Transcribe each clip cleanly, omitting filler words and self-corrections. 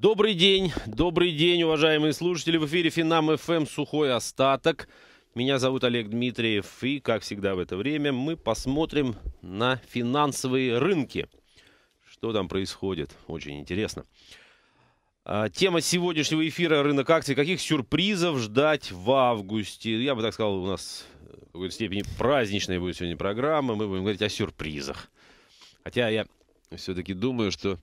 Добрый день, уважаемые слушатели. В эфире Финам ФМ «Сухой остаток». Меня зовут Олег Дмитриев. И, как всегда в это время, мы посмотрим на финансовые рынки. Что там происходит? Очень интересно. Тема сегодняшнего эфира — рынок акций. Каких сюрпризов ждать в августе? Я бы так сказал, у нас в какой-то степени праздничная будет сегодня программа. Мы будем говорить о сюрпризах. Хотя я все-таки думаю, что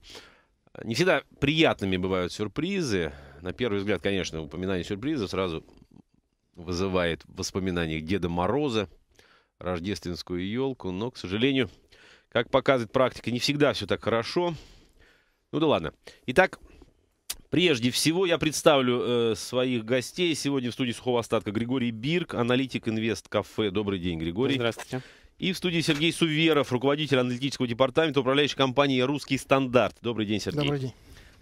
не всегда приятными бывают сюрпризы. На первый взгляд, конечно, упоминание сюрприза сразу вызывает в воспоминаниях Деда Мороза, рождественскую елку. Но, к сожалению, как показывает практика, не всегда все так хорошо. Ну да ладно. Итак, прежде всего я представлю своих гостей. Сегодня в студии «Сухого остатка» Григорий Бирг, аналитик Инвесткафе. Добрый день, Григорий. Здравствуйте. И в студии Сергей Суверов, руководитель аналитического департамента управляющей компании «Русский стандарт». Добрый день, Сергей. Добрый день.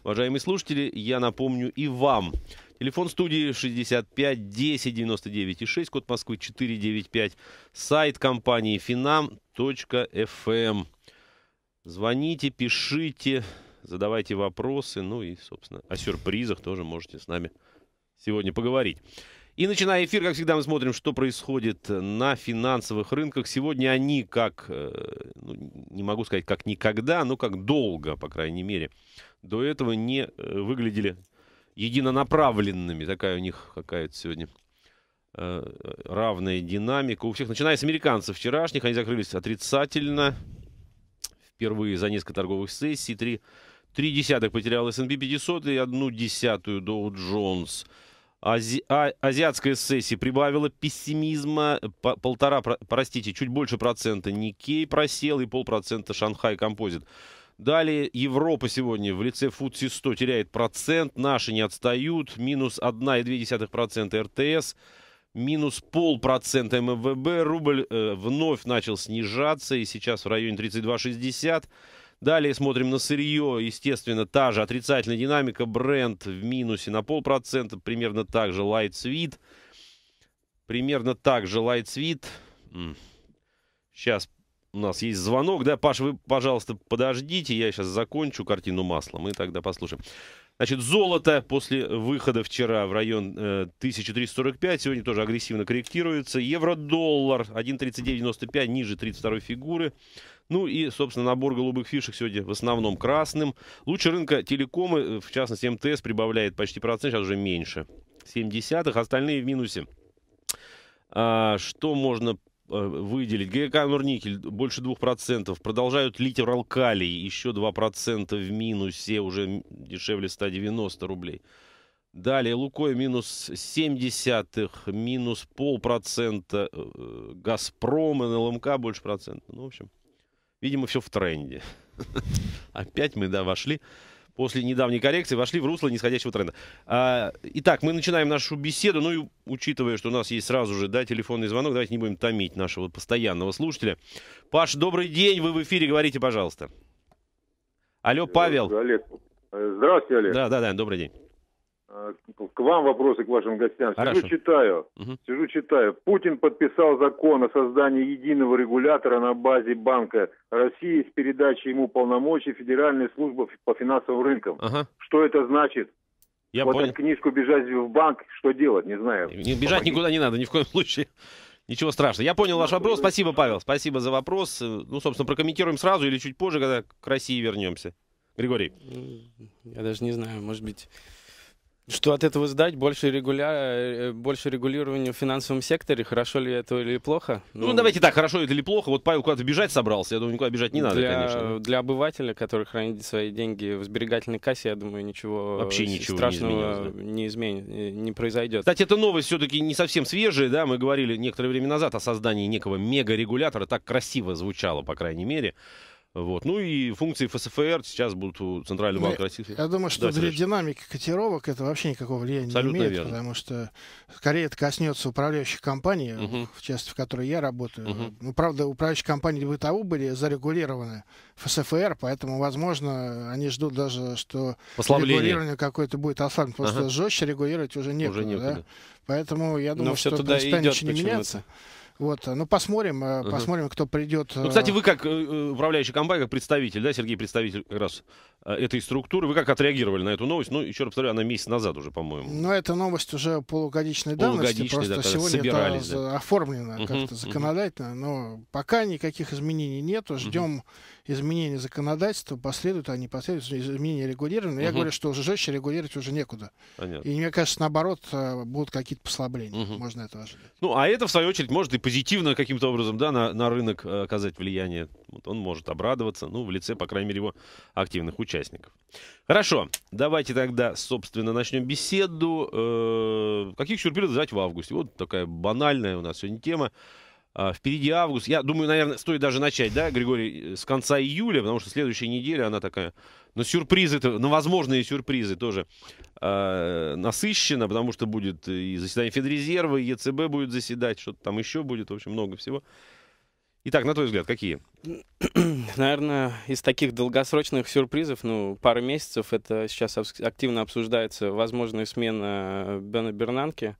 Уважаемые слушатели, я напомню и вам. Телефон студии 65 10 99 6, код Москвы 495, сайт компании finam.fm. Звоните, пишите, задавайте вопросы, ну и, собственно, о сюрпризах тоже можете с нами сегодня поговорить. И начиная эфир, как всегда, мы смотрим, что происходит на финансовых рынках. Сегодня они, как, ну, не могу сказать, как никогда, но как долго, по крайней мере, до этого не выглядели единонаправленными. Такая у них какая-то сегодня равная динамика у всех. Начиная с американцев вчерашних, они закрылись отрицательно. Впервые за несколько торговых сессий. 3 десятых потерял S&P 500 и 1 десятую Dow Jones. Азиатская сессия прибавила пессимизма, чуть больше процента Никей просел и 0,5% Шанхай Композит. Далее Европа сегодня в лице FTSE 100 теряет процент, наши не отстают, минус 1,2% РТС, минус 0,5% МВБ, рубль вновь начал снижаться и сейчас в районе 32,60. Далее смотрим на сырье, естественно, та же отрицательная динамика. Brent в минусе на 0,5%, примерно так же Light Sweet. Сейчас у нас есть звонок, да, Паша, вы, пожалуйста, подождите, я сейчас закончу картину маслом и тогда послушаем. Значит, золото после выхода вчера в район 1345, сегодня тоже агрессивно корректируется. Евро-доллар 1,3995, ниже 32-й фигуры. Ну и, собственно, набор голубых фишек сегодня в основном красным. Лучше рынка телекомы, в частности, МТС прибавляет почти процент, сейчас уже меньше. 0,7, остальные в минусе. Что можно выделить? ГМК Норникель больше 2%. Продолжают лить Уралкалий. Еще 2% в минусе, уже дешевле 190 рублей. Далее Лукойл минус 0,7, минус 0,5%. Газпром, НЛМК больше процента. Ну, в общем, видимо, все в тренде. Опять мы, да, вошли. После недавней коррекции вошли в русло нисходящего тренда. Итак, мы начинаем нашу беседу. Ну и учитывая, что у нас есть сразу же, да, телефонный звонок, давайте не будем томить нашего постоянного слушателя. Паш, добрый день, вы в эфире, говорите, пожалуйста. Алло, Павел. Здравствуйте, Олег. Да, добрый день. К вам вопросы, к вашим гостям. Хорошо. Сижу, читаю. Путин подписал закон о создании единого регулятора на базе Банка России с передачей ему полномочий Федеральной службы по финансовым рынкам. Ага. Что это значит? Я вот понял. Книжку «Бежать в банк», что делать, не знаю. Бежать никуда не надо, ни в коем случае. Ничего страшного. Я понял ваш вопрос. Спасибо, Павел. Спасибо за вопрос. Ну, собственно, прокомментируем сразу или чуть позже, когда к России вернемся. Григорий. Я даже не знаю, может быть... Что от этого ждать? Больше регулирования в финансовом секторе? Хорошо ли это или плохо? Ну, давайте так, хорошо это или плохо. Вот Павел куда-то бежать собрался. Я думаю, никуда бежать не надо, конечно. Для обывателя, который хранит свои деньги в сберегательной кассе, я думаю, ничего, вообще ничего страшного не произойдет. Кстати, эта новость все-таки не совсем свежая. Да? Мы говорили некоторое время назад о создании некого мегарегулятора. Так красиво звучало, по крайней мере. Вот. Ну и функции ФСФР сейчас будут у Центрального банка России. Я думаю, что для динамики котировок это вообще никакого влияния не имеет, верно. Потому что скорее это коснется управляющих компаний, в частности, в которой я работаю. Ну, правда, управляющие компании ВТО были зарегулированы ФСФР, поэтому, возможно, они ждут даже, что регулирование какое-то будет ослаблено, потому что жестче регулировать уже некуда. Да? Поэтому я думаю, что принципиально ничего не меняется. Вот, ну посмотрим, посмотрим, кто придет. Ну, кстати, вы как управляющая компания, как представитель, да, Сергей, представитель как раз этой структуры, вы как отреагировали на эту новость? Ну, еще раз повторяю, она месяц назад уже, по-моему. Ну, эта новость уже полугодичной давности, просто да, сегодня это оформлено как-то законодательно, но пока никаких изменений нету, ждем изменения законодательства, последуют они, последуют изменения регулирования. Я говорю, что уже жестче регулировать уже некуда. Понятно. И мне кажется, наоборот, будут какие-то послабления, можно этого ожидать. Ну, а это, в свою очередь, может и позитивно каким-то образом, да, на рынок оказать влияние. Вот он может обрадоваться, ну, в лице, по крайней мере, его активных участников. Хорошо, давайте тогда, собственно, начнем беседу. Каких сюрпризов ждать в августе? Вот такая банальная у нас сегодня тема. Впереди август. Я думаю, наверное, стоит даже начать, да, Григорий, с конца июля, потому что следующая неделя, она такая, на сюрпризы, на возможные сюрпризы тоже насыщена, потому что будет и заседание Федрезерва, и ЕЦБ будет заседать, что-то там еще будет, в общем, много всего. Итак, на твой взгляд, какие? Наверное, из таких долгосрочных сюрпризов, ну, пару месяцев, это сейчас активно обсуждается возможная смена Бена Бернанке.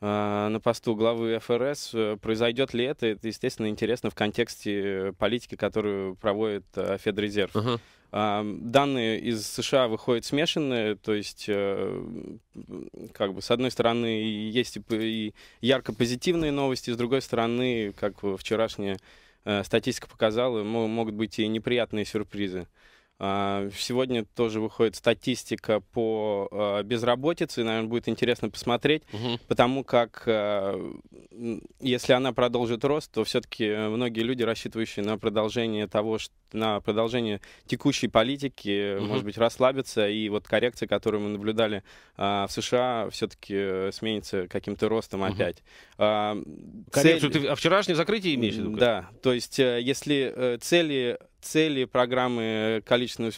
На посту главы ФРС. Произойдет ли это? Это, естественно, интересно в контексте политики, которую проводит Федрезерв. Данные из США выходят смешанные, то есть, как бы, с одной стороны, есть и ярко позитивные новости, с другой стороны, как вчерашняя статистика показала, могут быть и неприятные сюрпризы. Сегодня тоже выходит статистика по безработице, и, наверное, будет интересно посмотреть, потому как, если она продолжит рост, то все-таки многие люди, рассчитывающие на продолжение того, на продолжение текущей политики, может быть, расслабятся, и вот коррекция, которую мы наблюдали в США, все-таки сменится каким-то ростом опять. Коррекцию ты о вчерашнем закрытии имеешь в виду? Да, то есть, если цели программы количественного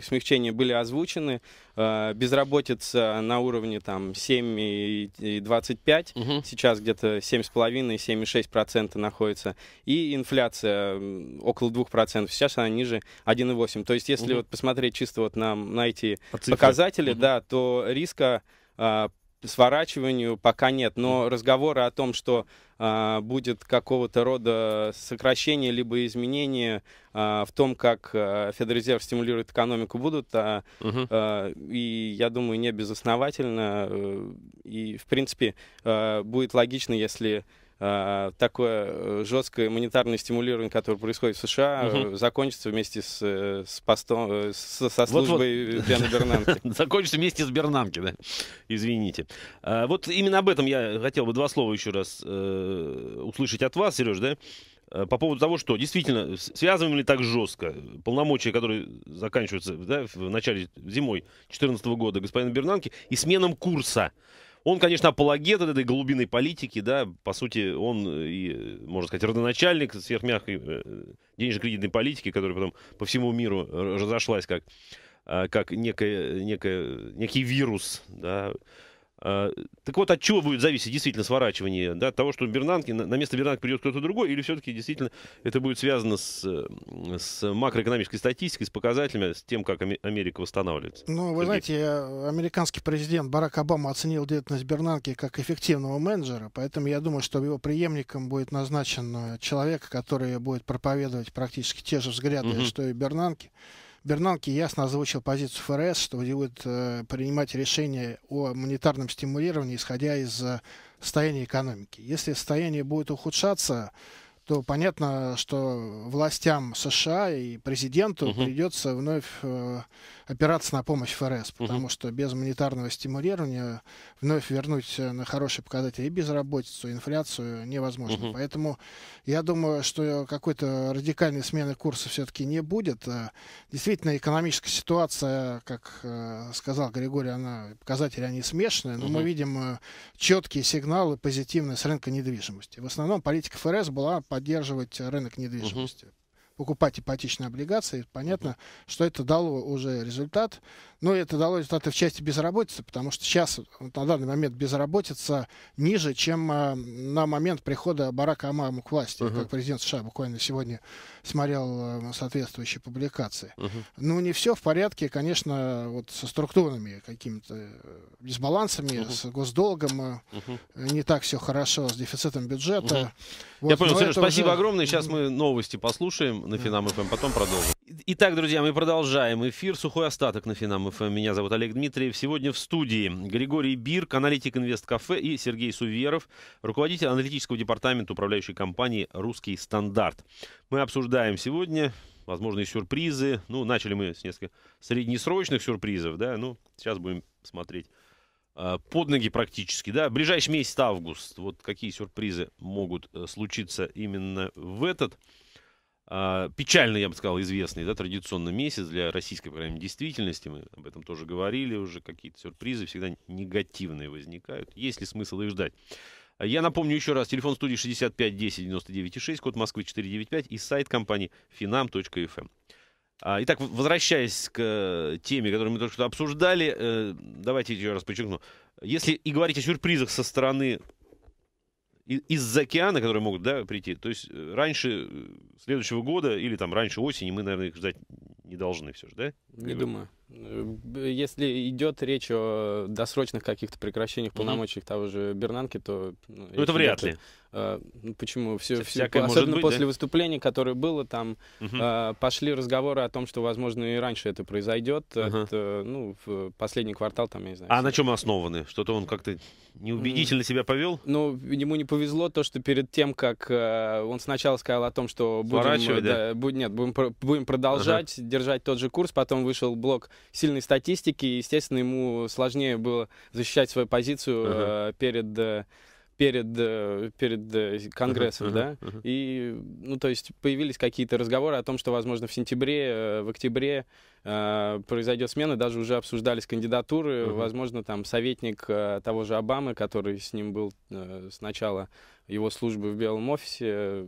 смягчения были озвучены. Безработица на уровне 7,25, сейчас где-то 7,5-7,6% находится. И инфляция около 2%, сейчас она ниже 1,8%. То есть если вот посмотреть чисто вот на эти показатели, да, то риска сворачиванию пока нет, но разговоры о том, что будет какого-то рода сокращение либо изменение в том, как Федрезерв стимулирует экономику, будут, и я думаю, не безосновательно, и в принципе будет логично, если такое жесткое монетарное стимулирование, которое происходит в США, закончится вместе со службой Бена Бернанке. Закончится вместе с Бернанке, да? Извините. Вот именно об этом я хотел бы два слова еще раз услышать от вас, Сереж, да? По поводу того, что действительно, связываем ли так жестко полномочия, которые заканчиваются, да, в начале зимой 2014 года господина Бернанке, и сменам курса. Он, конечно, апологет от этой глубинной политики, да, по сути, он, и, можно сказать, родоначальник сверхмягкой денежно-кредитной политики, которая потом по всему миру разошлась как некий вирус, да. Так вот, от чего будет зависеть действительно сворачивание, да, от того, что Бернанке, на место Бернанке придет кто-то другой, или все-таки действительно это будет связано с макроэкономической статистикой, с показателями, с тем, как Америка восстанавливается? Ну, вы знаете, американский президент Барак Обама оценил деятельность Бернанке как эффективного менеджера, поэтому я думаю, что его преемником будет назначен человек, который будет проповедовать практически те же взгляды, что и Бернанке. Бернанке ясно озвучил позицию ФРС, что будет принимать решение о монетарном стимулировании, исходя из состояния экономики. Если состояние будет ухудшаться, то понятно, что властям США и президенту придется вновь опираться на помощь ФРС, потому что без монетарного стимулирования вновь вернуть на хорошие показатели и безработицу, и инфляцию невозможно. Поэтому я думаю, что какой-то радикальной смены курса все-таки не будет. Действительно, экономическая ситуация, как сказал Григорий, она, показатели они смешанные, но мы видим четкие сигналы позитивные с рынка недвижимости. В основном политика ФРС была поддерживать рынок недвижимости. покупать ипотечные облигации, понятно, что это дало уже результат. Но это дало результаты в части безработицы, потому что сейчас, на данный момент, безработица ниже, чем на момент прихода Барака Обамы к власти. Как президент США буквально сегодня смотрел соответствующие публикации. Ну, не все в порядке, конечно, вот со структурными какими-то дисбалансами, с госдолгом, не так все хорошо, с дефицитом бюджета. Вот, я понял, Сереж, спасибо уже... огромное. Сейчас мы новости послушаем на Финам ФМ, потом продолжим. Итак, друзья, мы продолжаем эфир. Сухой остаток на Финам ФМ. Меня зовут Олег Дмитриев. Сегодня в студии Григорий Бирг, аналитик Инвесткафе, и Сергей Суверов, руководитель аналитического департамента управляющей компании «Русский стандарт». Мы обсуждаем сегодня возможные сюрпризы. Ну, начали мы с несколько среднесрочных сюрпризов, да. Ну, сейчас будем смотреть под ноги практически, да. Ближайший месяц — август. Вот какие сюрпризы могут случиться именно в этот печально, я бы сказал, известный, да, традиционно месяц для российской, по крайней мере, действительности. Мы об этом тоже говорили уже. Какие-то сюрпризы всегда негативные возникают. Есть ли смысл их ждать? Я напомню еще раз. Телефон студии 65 10 99 6, код Москвы 495 и сайт компании finam.fm. Итак, возвращаясь к теме, которую мы только что обсуждали, давайте еще раз подчеркну. Если и говорить о сюрпризах со стороны из-за океана, которые могут, да, прийти, то есть раньше следующего года или там раньше осени мы, наверное, их ждать не должны все же, да? Не думаю. Если идет речь о досрочных каких-то прекращениях полномочий того же Бернанке, то... Ну, это вряд ли. Почему? Всякое может быть, после выступления, которое было, там пошли разговоры о том, что, возможно, и раньше это произойдет. Это, ну, в последний квартал, там, я не знаю. А на чем основаны? Что-то он как-то неубедительно себя повел? Ну, ему не повезло то, что перед тем, как он сначала сказал о том, что будем, будем продолжать держать тот же курс, потом вышел блок сильной статистики, и, естественно, ему сложнее было защищать свою позицию перед Конгрессом, и, ну, то есть появились какие-то разговоры о том, что, возможно, в сентябре, в октябре произойдет смена, даже уже обсуждались кандидатуры, возможно, там советник того же Обамы, который с ним был с начала его службы в Белом офисе.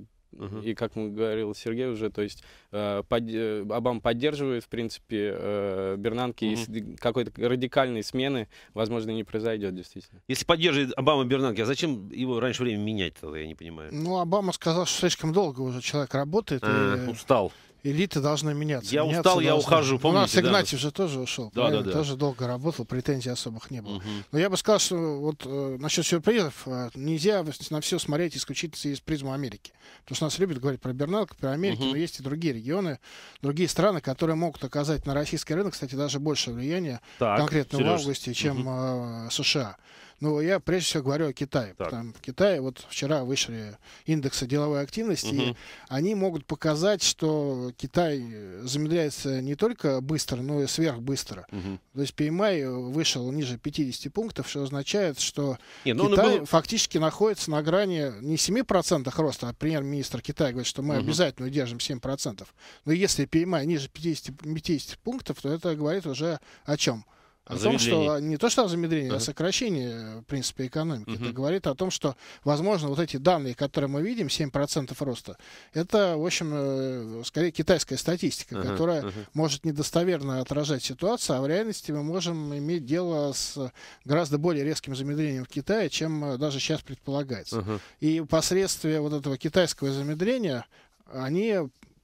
И, как говорил Сергей уже, то есть Обама поддерживает, в принципе, Бернанке, и какой-то радикальной смены, возможно, не произойдет, действительно. Если поддерживает Обама Бернанке, а зачем его раньше времени менять тогда, я не понимаю? Ну, Обама сказал, что слишком долго уже человек работает. Устал. Элиты должны меняться. Я устал, я ухожу. Помните, у нас Игнатьев же тоже ушел. Тоже долго работал, претензий особых не было. Но я бы сказал, что вот насчет сюрпризов нельзя на все смотреть исключительно через призму Америки. Потому что нас любят говорить про Бернанке, про Америку, но есть и другие регионы, другие страны, которые могут оказать на российский рынок, кстати, даже больше влияния, конкретно в августе, чем США. Ну, я прежде всего говорю о Китае. В Китае вот вчера вышли индексы деловой активности, и они могут показать, что Китай замедляется не только быстро, но и сверхбыстро. То есть PMI вышел ниже 50 пунктов, что означает, что Китай фактически находится на грани не 7% роста, а премьер-министр Китая говорит, что мы обязательно удержим 7%. Но если PMI ниже 50 пунктов, то это говорит уже о чем? О том, что не то что о замедлении, а о сокращении, в принципе, экономики. Это говорит о том, что, возможно, вот эти данные, которые мы видим, 7% роста, это, в общем, скорее китайская статистика, которая может недостоверно отражать ситуацию, а в реальности мы можем иметь дело с гораздо более резким замедлением в Китае, чем даже сейчас предполагается. И последствия вот этого китайского замедления, они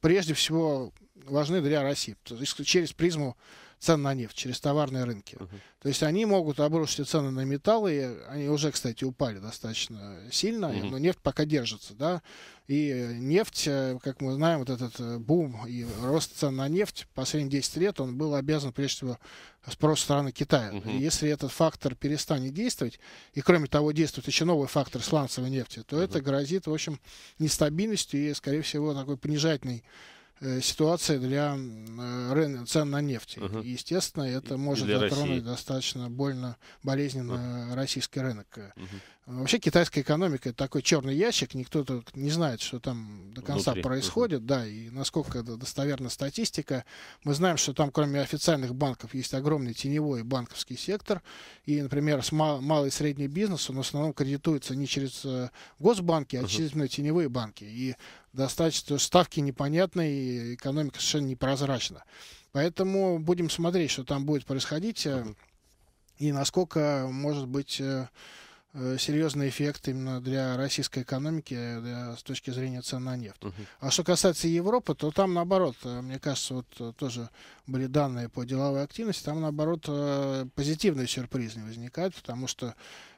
прежде всего важны для России. То есть через призму цен на нефть, через товарные рынки. То есть они могут обрушить цены на металлы, они уже, кстати, упали достаточно сильно, но нефть пока держится, да. И нефть, как мы знаем, вот этот бум и рост цен на нефть последние 10 лет, он был обязан, прежде всего, спросу стороны Китая. Если этот фактор перестанет действовать, и, кроме того, действует еще новый фактор сланцевой нефти, то это грозит, в общем, нестабильностью и, скорее всего, такой понижательной ситуация для цен на нефть. И, естественно, это может затронуть достаточно больно, болезненно российский рынок. Вообще китайская экономика — это такой черный ящик, никто тут не знает, что там до конца происходит, да, и насколько это достоверна статистика. Мы знаем, что там, кроме официальных банков, есть огромный теневой банковский сектор, и, например, малый и средний бизнес, он в основном кредитуется не через госбанки, а через теневые банки. И достаточно ставки непонятные, экономика совершенно непрозрачна. Поэтому будем смотреть, что там будет происходить и насколько может быть серьезный эффект именно для российской экономики с точки зрения цен на нефть. А что касается Европы, то там наоборот, мне кажется, вот тоже были данные по деловой активности, там наоборот позитивный сюрприз не возникает, потому что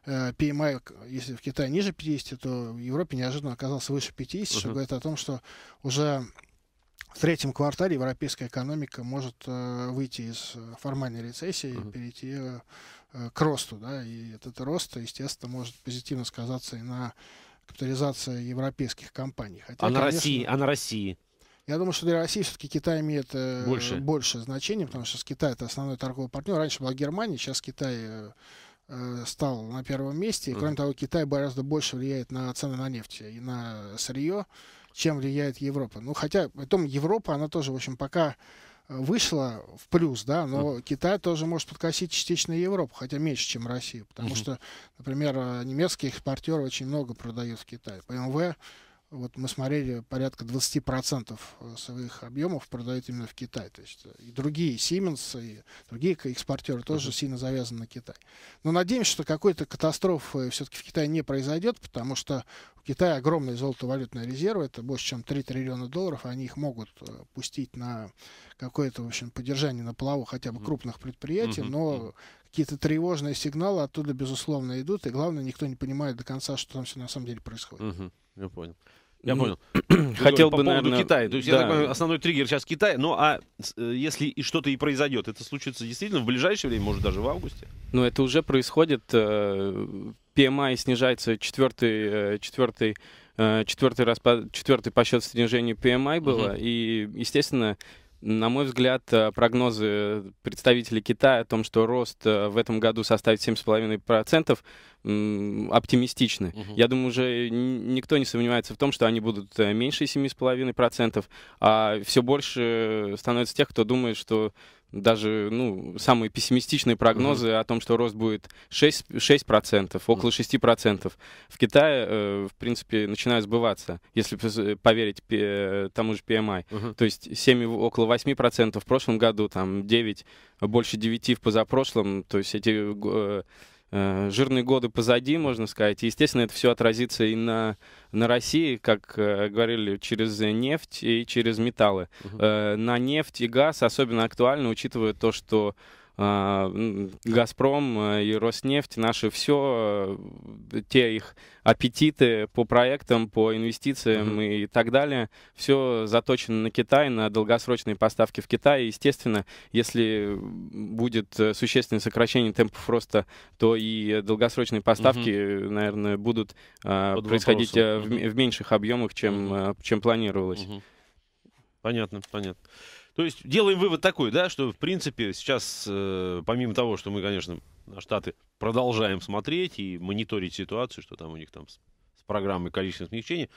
PMI, если в Китае ниже 50, то в Европе неожиданно оказался выше 50, что говорит о том, что уже в третьем квартале европейская экономика может выйти из формальной рецессии и перейти к росту. Да? И этот рост, естественно, может позитивно сказаться и на капитализации европейских компаний. Хотя, конечно, на России? Я думаю, что для России все-таки Китай имеет больше значения, потому что Китай — это основной торговый партнер. Раньше была Германия, сейчас Китай стал на первом месте. И, кроме того, Китай гораздо больше влияет на цены на нефть и на сырье, чем влияет Европа. Ну, хотя, потом Европа, она тоже, в общем, пока вышла в плюс, да, но Китай тоже может подкосить частично Европу, хотя меньше, чем Россию, потому что, например, немецкие экспортеры очень много продают в Китае. По МВБ, вот мы смотрели, порядка 20% своих объемов продают именно в Китай. То есть и другие, Siemens, и другие экспортеры тоже сильно завязаны на Китай. Но надеемся, что какой-то катастрофы все-таки в Китае не произойдет, потому что у Китая огромные золотовалютные резервы, это больше, чем $3 триллиона, они их могут пустить на какое-то, в общем, поддержание на плаву хотя бы крупных предприятий, но какие-то тревожные сигналы оттуда, безусловно, идут, и главное, никто не понимает до конца, что там все на самом деле происходит. Я понял. Я понял. Хотел бы, наверное, Китая. То есть, да, я так понимаю, основной триггер сейчас Китай. Ну, а если и что-то и произойдет, это случится действительно в ближайшее время, может, даже в августе? Ну, это уже происходит. PMI снижается, четвертый по счету снижению PMI было. И, естественно, на мой взгляд, прогнозы представителей Китая о том, что рост в этом году составит 7,5%, оптимистичны. Я думаю, уже никто не сомневается в том, что они будут меньше 7,5%, а все больше становится тех, кто думает, что даже, ну, самые пессимистичные прогнозы о том, что рост будет 6%, около 6%, в Китае, в принципе, начинают сбываться, если поверить тому же PMI. То есть 7, около 8% в прошлом году, там 9, больше 9 в позапрошлом. То есть эти жирные годы позади, можно сказать. И, естественно, это все отразится и на России, как говорили, через нефть и через металлы. На нефть и газ особенно актуально, учитывая то, что Газпром и Роснефть, наши все, те их аппетиты по проектам, по инвестициям и так далее, все заточено на Китай, на долгосрочные поставки в Китай. Естественно, если будет существенное сокращение темпов роста, то и долгосрочные поставки, наверное, будут происходить в меньших объемах, чем планировалось. Понятно, понятно. То есть делаем вывод такой, да, что в принципе сейчас, помимо того, что мы, конечно, на Штаты продолжаем смотреть и мониторить ситуацию, что там у них там с программой количественного смягчения,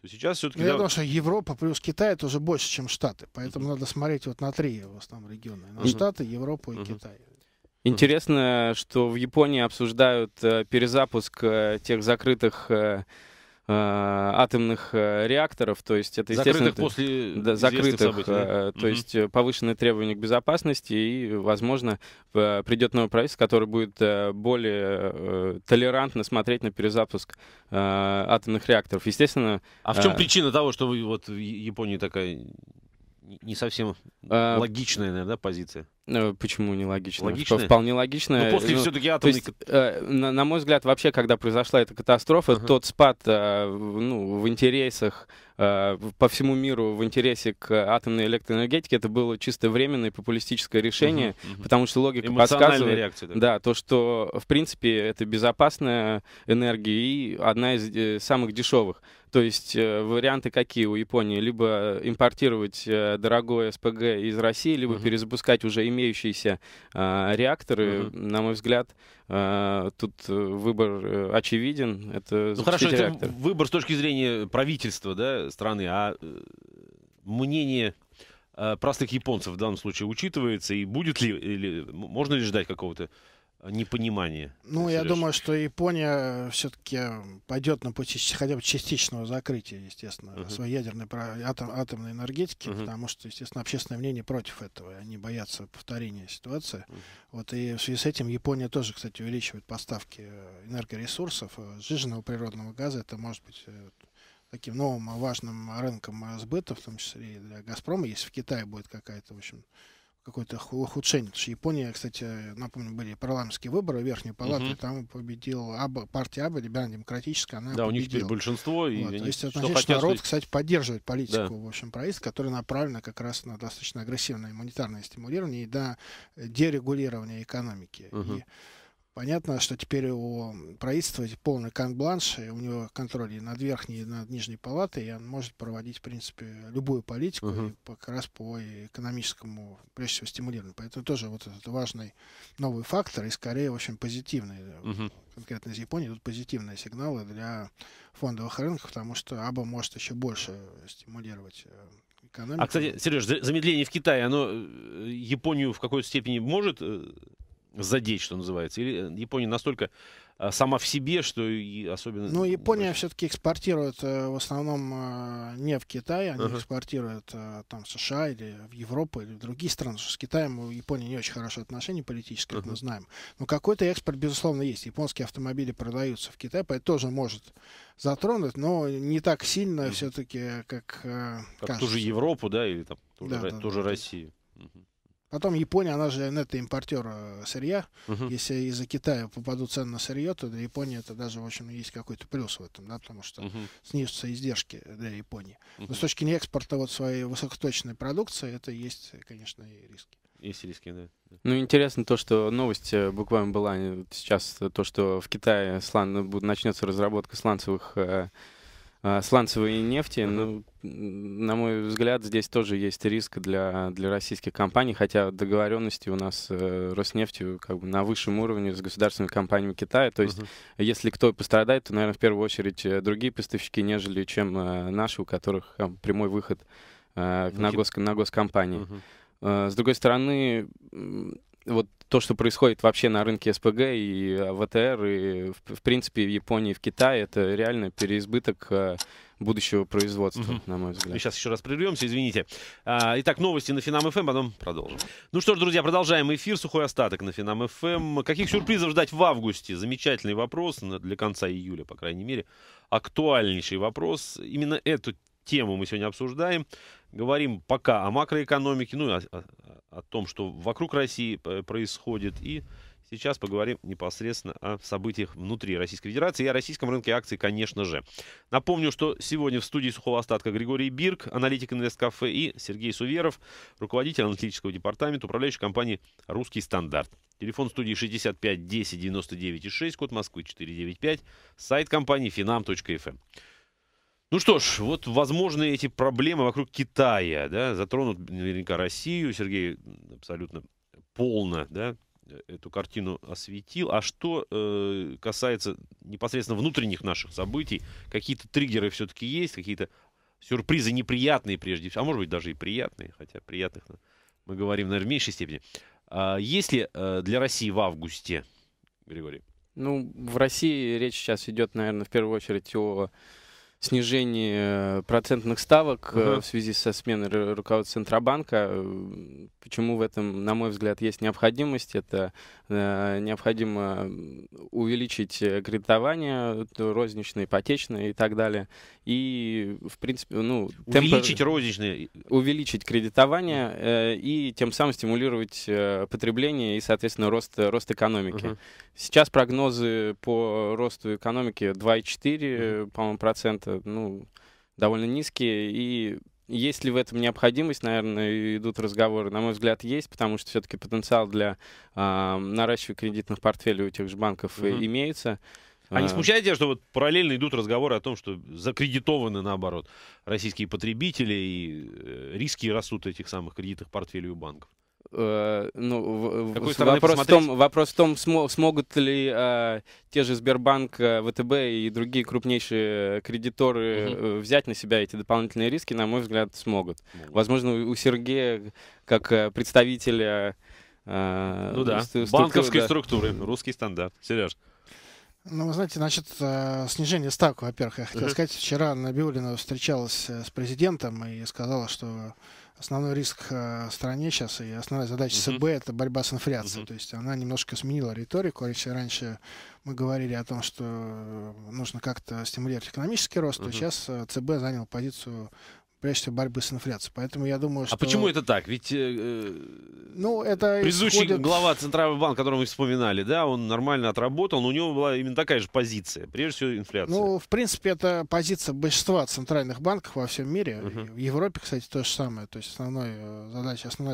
то сейчас все-таки... Я думаю, что Европа плюс Китай — это уже больше, чем Штаты, поэтому надо смотреть вот на три в основном региона. На Штаты, Европу и Китай. Интересно, что в Японии обсуждают перезапуск тех закрытых атомных реакторов, то есть это, естественно, закрытых после, да, закрытых, то есть повышенные требования к безопасности, и, возможно, придет новое правительство, которое будет более толерантно смотреть на перезапуск атомных реакторов, естественно. А в чем причина того, что вот в Японии такая не совсем логичная, наверное, позиция? Почему нелогично? Логично? Вполне логично. После все-таки атомной... на мой взгляд, вообще, когда произошла эта катастрофа, тот спад в интересах по всему миру, в интересе к атомной электроэнергетике, это было чисто временное популистическое решение, потому что логика подсказывает, реакция, да, то, что, в принципе, это безопасная энергия и одна из самых дешевых. То есть варианты какие у Японии? Либо импортировать дорогое СПГ из России, либо перезапускать уже имеющиеся реакторы. На мой взгляд, тут выбор очевиден. Это, ну, хорошо, это выбор с точки зрения правительства, да, страны, а мнение простых японцев в данном случае учитывается, и будет ли, или можно ли ждать какого-то непонимание. Ну, я думаю, что Япония все-таки пойдет на пути хотя бы частичного закрытия, естественно, своей ядерной атомной энергетики, потому что, естественно, общественное мнение против этого. Они боятся повторения ситуации. Вот, и в связи с этим Япония тоже, кстати, увеличивает поставки энергоресурсов, сжиженного природного газа. Это может быть таким новым важным рынком сбыта, в том числе и для «Газпрома», если в Китае будет какая-то, в общем, какое-то ухудшение. Потому что Япония, кстати, напомню, были парламентские выборы, Верхнюю палату, там победила партия Абэ, либерально-демократическая, она победила. У них теперь большинство. И вот. Они, если что значит, хотят, народ, кстати, поддерживает политику, в общем, правительства, которая направлена как раз на достаточно агрессивное монетарное стимулирование и на дерегулирование экономики. И понятно, что теперь у правительства полный карт-бланш, у него контроль и над верхней, и над нижней палатой, и он может проводить, в принципе, любую политику, и как раз по экономическому, прежде всего, стимулированию. Поэтому тоже вот этот важный новый фактор, и скорее, в общем, позитивный. Конкретно из Японии идут позитивные сигналы для фондовых рынков, потому что Абэ может еще больше стимулировать экономику. А, кстати, Сереж, замедление в Китае, оно Японию в какой-то степени может задеть, что называется? Или Япония настолько сама в себе, что и особенно... Ну, Япония все-таки экспортирует в основном не в Китай, они экспортируют там в США или в Европу, или в другие страны. С Китаем у Японии не очень хорошие отношения политические, как мы знаем. Но какой-то экспорт, безусловно, есть. Японские автомобили продаются в Китае, поэтому тоже может затронуть, но не так сильно все-таки, как ту же Европу, да, или там ту же Россию. Потом Япония, она же нетто-импортер сырья. Если из-за Китая попадут цены на сырье, то для Японии это даже, в общем, есть какой-то плюс в этом, да, потому что снижаются издержки для Японии. Но с точки зрения экспорта вот своей высокоточной продукции, это есть, конечно, и риски. Есть риски, да. Ну, интересно то, что новость буквально была сейчас, то, что в Китае начнется разработка сланцевой нефти, на мой взгляд, здесь тоже есть риск для российских компаний, хотя договоренности у нас с Роснефтью как бы на высшем уровне с государственными компаниями Китая, то есть если кто пострадает, то, наверное, в первую очередь другие поставщики, нежели чем наши, у которых прямой выход на госкомпании. С другой стороны, вот то, что происходит вообще на рынке СПГ и ВТР, и в принципе в Японии и в Китае, это реально переизбыток будущего производства, на мой взгляд. Мы сейчас еще раз прервемся, извините. Итак, новости на Финам ФМ, потом продолжим. Ну что ж, друзья, продолжаем эфир. Сухой остаток на Финам ФМ. Каких сюрпризов ждать в августе? Замечательный вопрос, для конца июля, по крайней мере. Актуальнейший вопрос. Именно эту тему мы сегодня обсуждаем. Говорим пока о макроэкономике, ну и о том, что вокруг России происходит. И сейчас поговорим непосредственно о событиях внутри Российской Федерации и о российском рынке акций, конечно же. Напомню, что сегодня в студии «Сухого остатка» Григорий Бирг, аналитик Инвесткафе, и Сергей Суверов, руководитель аналитического департамента управляющей компании «Русский стандарт». Телефон студии 65 10 99 6, код Москвы 495, сайт компании finam.fm. Ну что ж, вот возможно эти проблемы вокруг Китая, да, затронут наверняка Россию. Сергей абсолютно полно, да, эту картину осветил. А что касается непосредственно внутренних наших событий, какие-то триггеры все-таки есть, какие-то сюрпризы неприятные прежде всего, а может быть даже и приятные, хотя приятных мы говорим, наверное, в меньшей степени. Есть ли для России в августе, Григорий? Ну, в России речь сейчас идет, наверное, в первую очередь о снижение процентных ставок в связи со сменой руководства Центробанка. Почему в этом, на мой взгляд, есть необходимость? Это необходимо увеличить кредитование, розничное, ипотечное и так далее. И, в принципе, ну, увеличить розничное. Увеличить кредитование и тем самым стимулировать потребление и, соответственно, рост экономики. Сейчас прогнозы по росту экономики 2,4, по-моему, процента. Ну, довольно низкие, и есть ли в этом необходимость, наверное, идут разговоры, на мой взгляд, есть, потому что все-таки потенциал для наращивания кредитных портфелей у тех же банков имеется. А не смущает тебя, что вот параллельно идут разговоры о том, что закредитованы, наоборот, российские потребители, и риски растут этих самых кредитных портфелей у банков? Ну, вопрос в том, смогут ли те же Сбербанк, ВТБ и другие крупнейшие кредиторы взять на себя эти дополнительные риски, на мой взгляд, смогут. Возможно, у Сергея, как представителя Ну да, банковской структуры. Русский стандарт. Сереж. Ну, вы знаете, значит, снижение ставок, во-первых, я хотел сказать, вчера Набиуллина встречалась с президентом и сказала, что основной риск в стране сейчас и основная задача ЦБ – это борьба с инфляцией. То есть она немножко сменила риторику. Если раньше мы говорили о том, что нужно как-то стимулировать экономический рост, то сейчас ЦБ занял позицию прежде всего борьбы с инфляцией. Поэтому я думаю, что... А почему это так? Ведь ну, это предыдущий глава Центрального банка, которого мы вспоминали, да, он нормально отработал, но у него была именно такая же позиция. Прежде всего, инфляция. Ну, в принципе, это позиция большинства центральных банков во всем мире. В Европе, кстати, то же самое. То есть основная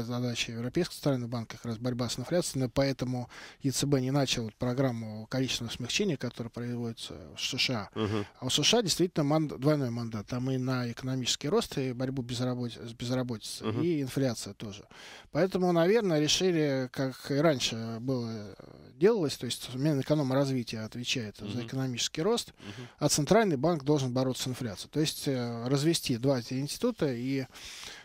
задача Европейского центрального банка как раз борьба с инфляцией. Но поэтому ЕЦБ не начал программу количественного смягчения, которая производится в США. А у США действительно двойной мандат. Там и на экономический рост, и борьбу с безработицей, и инфляция тоже. Поэтому, наверное, решили, как и раньше делалось, то есть Минэкономразвитие отвечает за экономический рост, а Центральный банк должен бороться с инфляцией. То есть развести два эти института, и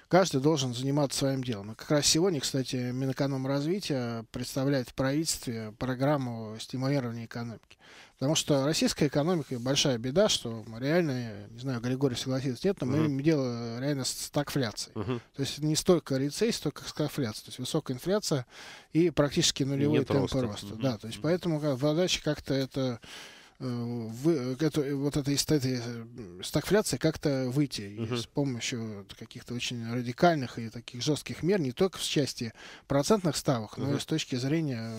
каждый должен заниматься своим делом. И как раз сегодня, кстати, Минэкономразвитие представляет в правительстве программу стимулирования экономики. Потому что российская экономика — большая беда, что реально, не знаю, Григорий согласится, нет, но мы имеем дело реально с стагфляцией. То есть не столько рецессия, столько стагфляция. То есть высокая инфляция и практически нулевые темпы роста. Да, то есть поэтому задача как-то из этой стагфляции как-то выйти с помощью каких-то очень радикальных и таких жестких мер, не только в части процентных ставок, но и с точки зрения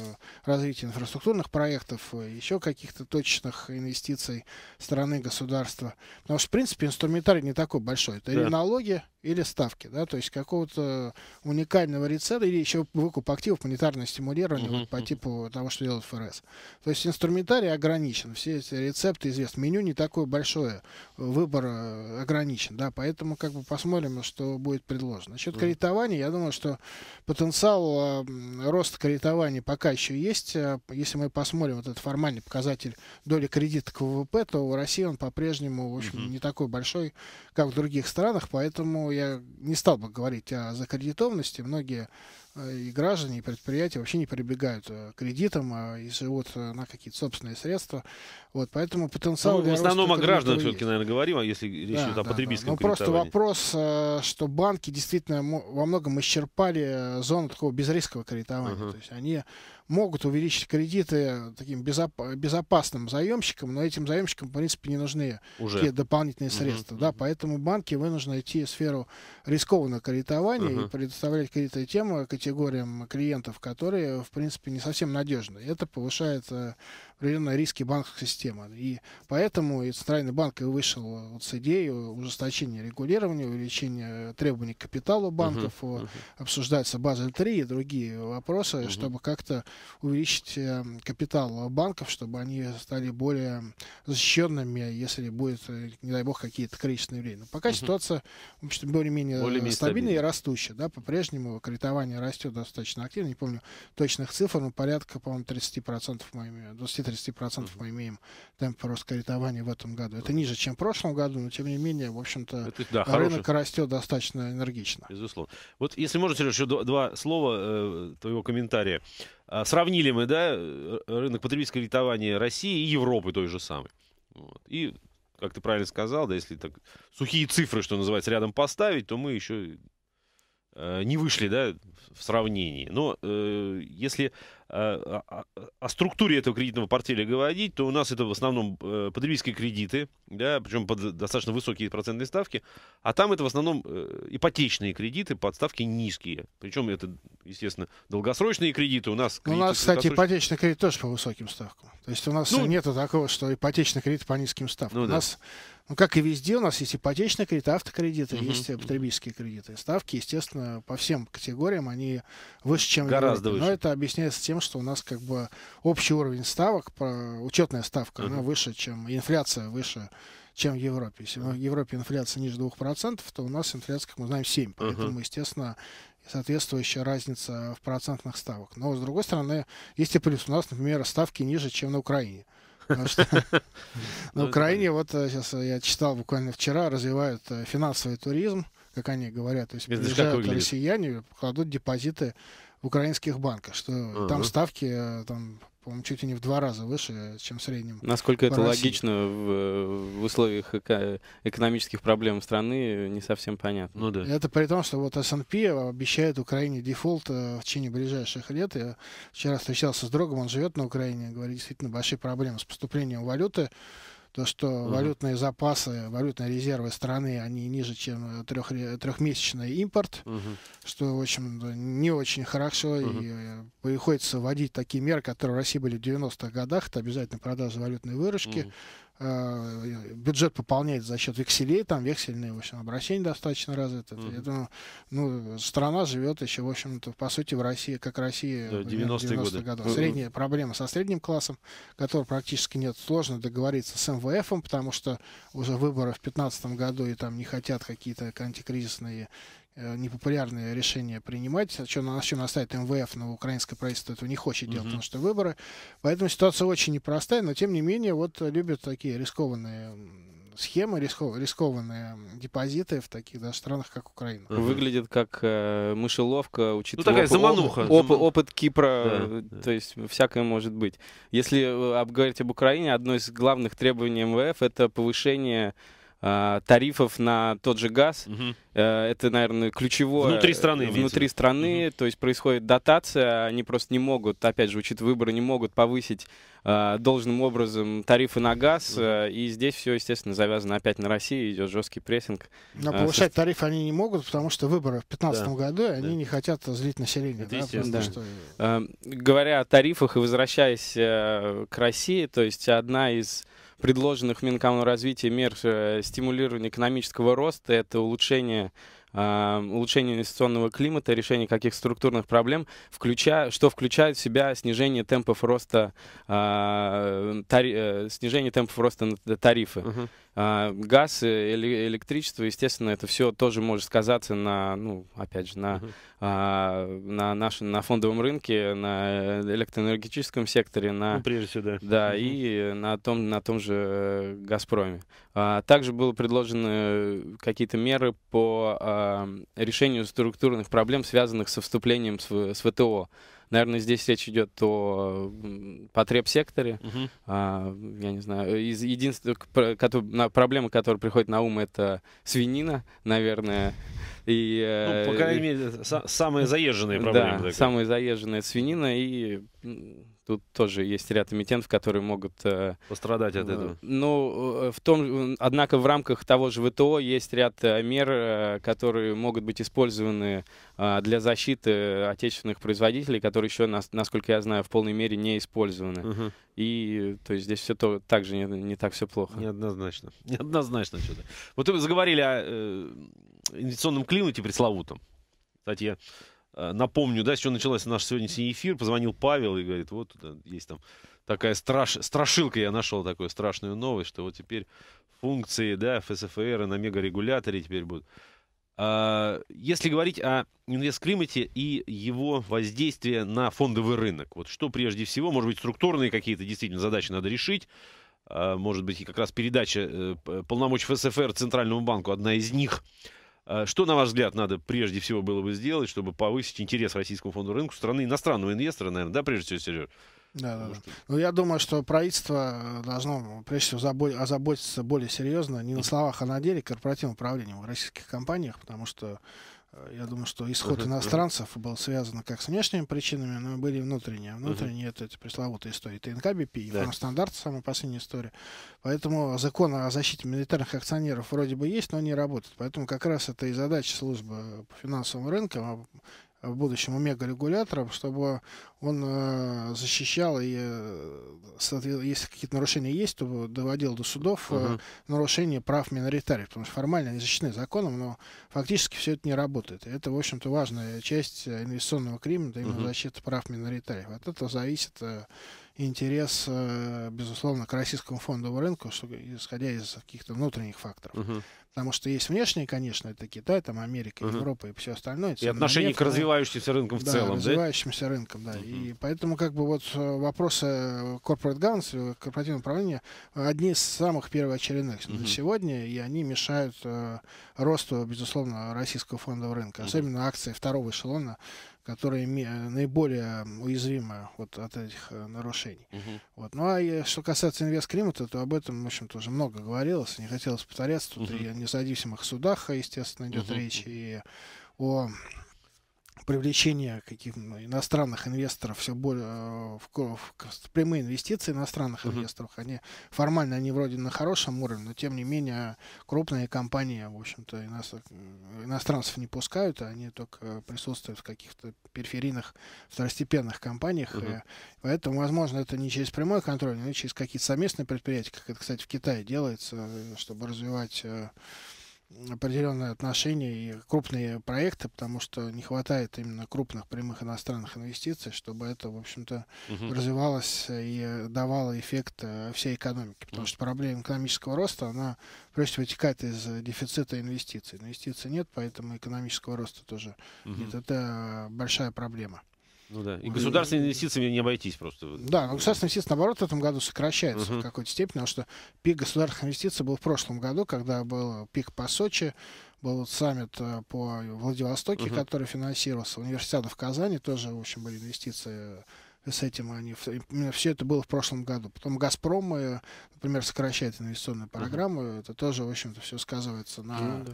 развития инфраструктурных проектов, еще каких-то точечных инвестиций страны, государства. Потому что, в принципе, инструментарий не такой большой. Это или налоги, или ставки, да, то есть какого-то уникального рецепта, или еще выкуп активов, монетарное стимулирование вот по типу того, что делает ФРС. То есть инструментарий ограничен, все эти рецепты известны, меню не такое большое, выбор ограничен, да, поэтому как бы посмотрим, что будет предложено. Насчет кредитования, я думаю, что потенциал роста кредитования пока еще есть. Если мы посмотрим вот этот формальный показатель доли кредита к ВВП, то в России он по-прежнему, в общем, не такой большой, как в других странах, поэтому я не стал бы говорить о закредитованности. Многие и граждане, и предприятия вообще не прибегают к кредитам, и живут на какие-то собственные средства. Вот, поэтому потенциал... Ну, в основном о гражданах все-таки, наверное, говорим, а если речь идет о потребительском кредитовании. Просто вопрос, что банки действительно во многом исчерпали зону такого безрискового кредитования. То есть они могут увеличить кредиты таким безопасным заемщикам, но этим заемщикам, в принципе, не нужны какие-то дополнительные средства. Да, поэтому банки вынуждены идти в сферу рискованного кредитования и предоставлять кредиты тем категориям клиентов, которые, в принципе, не совсем надежны. Это повышает определенные риски банковской системы. И поэтому и Центральный банк и вышел вот с идеей ужесточения регулирования, увеличения требований к капиталу банков, обсуждается Базель 3 и другие вопросы, чтобы как-то увеличить капитал банков, чтобы они стали более защищенными, если будет, не дай бог, какие-то кризисные явления. Пока ситуация, в общем, более-менее стабильная и растущая. Да, по-прежнему кредитование растет достаточно активно. Не помню точных цифр, но порядка, по-моему, 30% мы имеем, 20-30% мы имеем темп роста кредитования в этом году. Это ниже, чем в прошлом году, но, тем не менее, в общем-то, рынок растет достаточно энергично. Безусловно. Вот если можно, Сереж, еще два слова твоего комментария. Сравнили мы, да, рынок потребительского кредитования России и Европы той же самой. Вот. И, как ты правильно сказал, да, если так сухие цифры, что называется, рядом поставить, то мы еще не вышли, да, в сравнении. Но если о структуре этого кредитного портфеля говорить, то у нас это в основном потребительские кредиты, да, причем под достаточно высокие процентные ставки, а там это в основном ипотечные кредиты под ставки низкие. Причем это, естественно, долгосрочные кредиты. У нас, кстати, ипотечный кредит тоже по высоким ставкам. То есть у нас нет такого, что ипотечный кредит по низким ставкам. Ну, ну, как и везде, у нас есть ипотечные кредиты, автокредиты, есть потребительские кредиты. Ставки, естественно, по всем категориям, они выше, чем... Гораздо выше. Но это объясняется тем, что у нас как бы общий уровень ставок, учетная ставка, она выше, чем... Инфляция выше, чем в Европе. Если в Европе инфляция ниже 2%, то у нас инфляция, как мы знаем, 7%. Поэтому, естественно, соответствующая разница в процентных ставках. Но, с другой стороны, есть и плюс. У нас, например, ставки ниже, чем на Украине. На Украине, вот сейчас я читал буквально вчера, развивают финансовый туризм, как они говорят. То есть приезжают россияне, кладут депозиты в украинских банках, что там ставки, там, по-моему, чуть ли не в 2 раза выше, чем в среднем. Насколько это логично в условиях экономических проблем страны, не совсем понятно. Ну, да. Это при том, что вот S&P обещает Украине дефолт в течение ближайших лет. Я вчера встречался с другом, он живет на Украине, говорит, действительно большие проблемы с поступлением валюты. То, что валютные запасы, валютные резервы страны, они ниже, чем трехмесячный импорт, что, в общем, не очень хорошо. И приходится вводить такие меры, которые в России были в 90-х годах. Это обязательно продажа валютной выручки. Бюджет пополняется за счет векселей, там вексельные, в общем, обращения достаточно развиты. Я думаю, ну, страна живет еще, в общем-то, по сути, в России, как Россия в 90-е годы. Средняя проблема со средним классом, которого практически нет. Сложно договориться с МВФом, потому что уже выборы в 2015 году, и там не хотят какие-то антикризисные непопулярные решения принимать, на чем настаивает МВФ, но украинское правительство этого не хочет делать, потому что выборы. Поэтому ситуация очень непростая, но тем не менее вот любят такие рискованные схемы, рискованные депозиты в таких даже странах, как Украина. Выглядит как мышеловка, учитывая такая замануха. Опыт Кипра, то есть всякое может быть. Если говорить об Украине, одно из главных требований МВФ — это повышение тарифов на тот же газ. Это, наверное, ключевое. Внутри страны. Внутри страны, то есть происходит дотация, они просто не могут, опять же, учитывая выборы, не могут повысить должным образом тарифы на газ, и здесь все, естественно, завязано опять на России, идет жесткий прессинг. Но повышать тарифы они не могут, потому что выборы в 2015 году, они не хотят злить население. Говоря о тарифах и возвращаясь к России, то есть одна из предложенных Минкомразвития мер стимулирования экономического роста — это улучшение инвестиционного климата, решение каких-то структурных проблем, что включает в себя снижение темпов роста, на тарифы. Газ, электричество, естественно, это все тоже может сказаться на, ну, опять же, на фондовом рынке, на электроэнергетическом секторе, на, ну, прежде всего, и на том же Газпроме. Также было предложены какие-то меры по решению структурных проблем, связанных со вступлением с ВТО. Наверное, здесь речь идет о потребсекторе. Я не знаю, единственная проблема, которая приходит на ум, это свинина, наверное. И, ну, по крайней мере, самые заезженные проблемы. Да, самые заезженные — свинина, и тут тоже есть ряд эмитентов, которые могут пострадать от этого. Ну, однако в рамках того же ВТО есть ряд мер, которые могут быть использованы для защиты отечественных производителей, которые еще, насколько я знаю, в полной мере не использованы. И то есть здесь все также не так все плохо. Неоднозначно. Неоднозначно что-то. Вот вы заговорили о инвестиционном климате пресловутом. Кстати, я напомню, с чего начался наш сегодняшний эфир. Позвонил Павел и говорит, вот есть там такая страшилка, я нашел такую страшную новость, что вот теперь функции ФСФР на мегарегуляторе теперь будут. Если говорить о инвестклимате и его воздействии на фондовый рынок, вот что прежде всего, может быть, структурные какие-то действительно задачи надо решить, может быть, и как раз передача полномочий ФСФР Центральному банку одна из них. Что, на ваш взгляд, надо прежде всего было бы сделать, чтобы повысить интерес российскому фондовому рынку страны иностранного инвестора, наверное, прежде всего, Сережа? Да. Ну, я думаю, что правительство должно, прежде всего, озаботиться более серьезно, не на словах, а на деле, корпоративным управлением в российских компаниях, потому что я думаю, что исход иностранцев был связан как с внешними причинами, но были и внутренние. Внутренние — это эти пресловутые истории ТНК-БП и Финам стандарт, самая последняя история. Поэтому закон о защите миноритарных акционеров вроде бы есть, но не работает. Поэтому как раз это и задача службы по финансовым рынкам, в будущем мегарегулятором, чтобы он защищал, и если какие-то нарушения есть, то доводил до судов нарушение прав миноритариев, потому что формально они защищены законом, но фактически все это не работает. И это, в общем-то, важная часть инвестиционного климата, именно защита прав миноритариев. От этого зависит интерес, безусловно, к российскому фондовому рынку, исходя из каких-то внутренних факторов. Потому что есть внешние, конечно, это Китай, там Америка, Европа и все остальное. И отношение к развивающимся рынкам в целом. Развивающимся рынкам, И поэтому, как бы, вот вопросы corporate governance, корпоративного управления, одни из самых первоочередных на сегодня, и они мешают росту, безусловно, российского фондового рынка, особенно акции второго эшелона, которые наиболее уязвимы вот от этих нарушений. Вот. Ну а что касается инвестклимата, то об этом, в общем-то, уже много говорилось, не хотелось повторяться. Тут и о независимых судах, естественно, идет речь, и о привлечение каких-то иностранных инвесторов все более в прямые инвестиции иностранных инвесторов. Они формально они вроде на хорошем уровне, но тем не менее крупные компании, в общем-то, иностранцев не пускают, а они только присутствуют в каких-то периферийных второстепенных компаниях. Поэтому, возможно, это не через прямой контроль, но и через какие-то совместные предприятия, как это, кстати, в Китае делается, чтобы развивать определенные отношения и крупные проекты, потому что не хватает именно крупных прямых иностранных инвестиций, чтобы это, в общем-то, развивалось и давало эффект всей экономике. Потому что проблема экономического роста, она просто вытекает из дефицита инвестиций. Инвестиций нет, поэтому экономического роста тоже нет. Это большая проблема. Ну да, и государственными инвестициями не обойтись просто. Да, но государственные инвестиции, наоборот, в этом году сокращаются в какой-то степени, потому что пик государственных инвестиций был в прошлом году, когда был пик по Сочи, был саммит по Владивостоке, который финансировался, универсиада в Казани, тоже, в общем, были инвестиции с этим. Все это было в прошлом году. Потом «Газпром», например, сокращает инвестиционную программу, это тоже, в общем-то, все сказывается на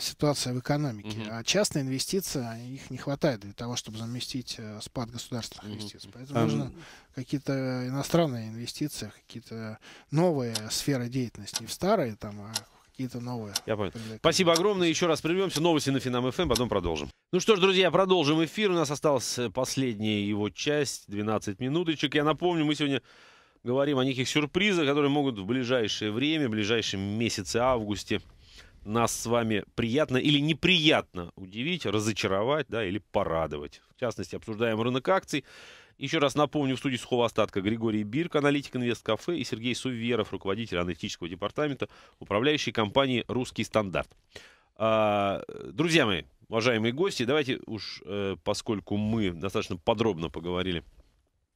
ситуации в экономике, а частные инвестиции, их не хватает для того, чтобы заместить спад государственных инвестиций. Поэтому нужно какие-то иностранные инвестиции, какие-то новые сферы деятельности, не в старые, там, а какие-то новые. Я понял. Спасибо огромное, еще раз прервемся, новости на Финам ФМ, потом продолжим. Ну что ж, друзья, продолжим эфир, у нас осталась последняя его часть, 12 минуточек. Я напомню, мы сегодня говорим о неких сюрпризах, которые могут в ближайшее время, в ближайшем месяце августе нас с вами приятно или неприятно удивить, разочаровать, да, или порадовать. В частности, обсуждаем рынок акций. Еще раз напомню, в студии сухого остатка Григорий Бирг, аналитик Инвесткафе, и Сергей Суверов, руководитель аналитического департамента, управляющий компанией «Русский стандарт». Друзья мои, уважаемые гости, давайте уж, поскольку мы достаточно подробно поговорили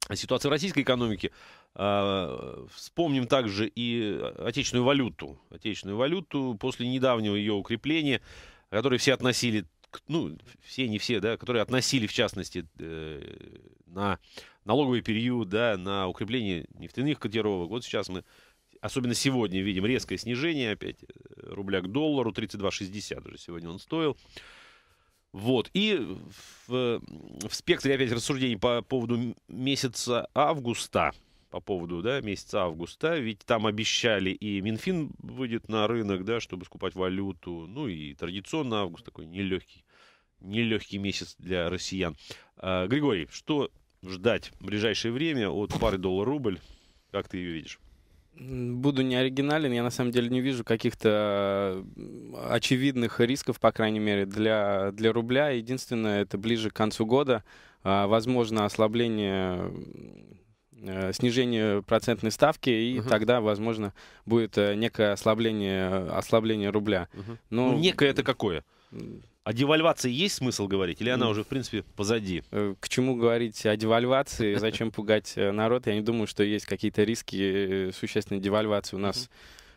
о ситуации в российской экономике, вспомним также и отечественную валюту. Отечественную валюту после недавнего ее укрепления, которые все относили, ну, все, не все, да, которые относили, в частности, на налоговый период, да, на укрепление нефтяных котировок. Вот сейчас мы, особенно сегодня, видим резкое снижение опять рубля к доллару, 32,60 уже сегодня он стоил. Вот, и в спектре опять рассуждений по поводу месяца августа, по поводу, да, месяца августа, ведь там обещали, и Минфин выйдет на рынок, да, чтобы скупать валюту, ну и традиционно август такой нелегкий месяц для россиян. Григорий, что ждать в ближайшее время от пары доллар-рубль, как ты ее видишь? Буду не оригинален, я на самом деле не вижу каких-то очевидных рисков, по крайней мере, для рубля. Единственное, это ближе к концу года. Возможно, ослабление, снижение процентной ставки, и тогда, возможно, будет некое ослабление рубля. Но... Ну, некое это какое? О девальвации есть смысл говорить? Или она уже, в принципе, позади? К чему говорить о девальвации? Зачем пугать народ? Я не думаю, что есть какие-то риски существенной девальвации. У нас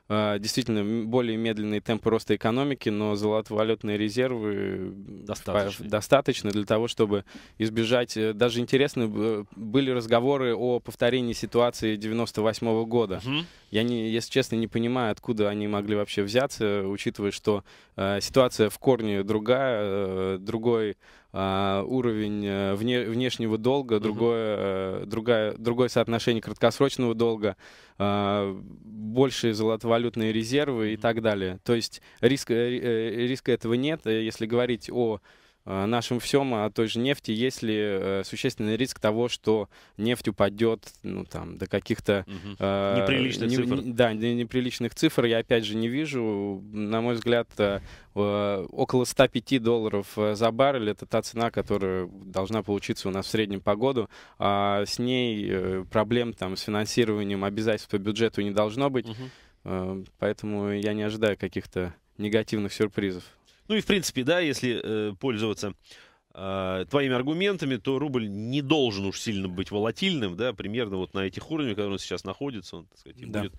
действительно более медленные темпы роста экономики, но золотовалютные резервы достаточно для того, чтобы избежать... Даже интересны были разговоры о повторении ситуации 98-го года. Я, если честно, не понимаю, откуда они могли вообще взяться, учитывая, что ситуация в корне другая, другой уровень внешнего долга, другое соотношение краткосрочного долга, большие золотовалютные резервы и так далее. То есть риска этого нет, если говорить о нашем всем, о той же нефти, есть ли существенный риск того, что нефть упадет, ну, там, до каких-то неприличных цифр, я опять же не вижу. На мой взгляд, около 105 долларов за баррель — это та цена, которая должна получиться у нас в среднем по году, а с ней проблем там с финансированием обязательств по бюджету не должно быть, поэтому я не ожидаю каких-то негативных сюрпризов. Ну и, в принципе, да, если пользоваться твоими аргументами, то рубль не должен уж сильно быть волатильным, да, примерно вот на этих уровнях, которые он сейчас находится, он, так сказать, и будет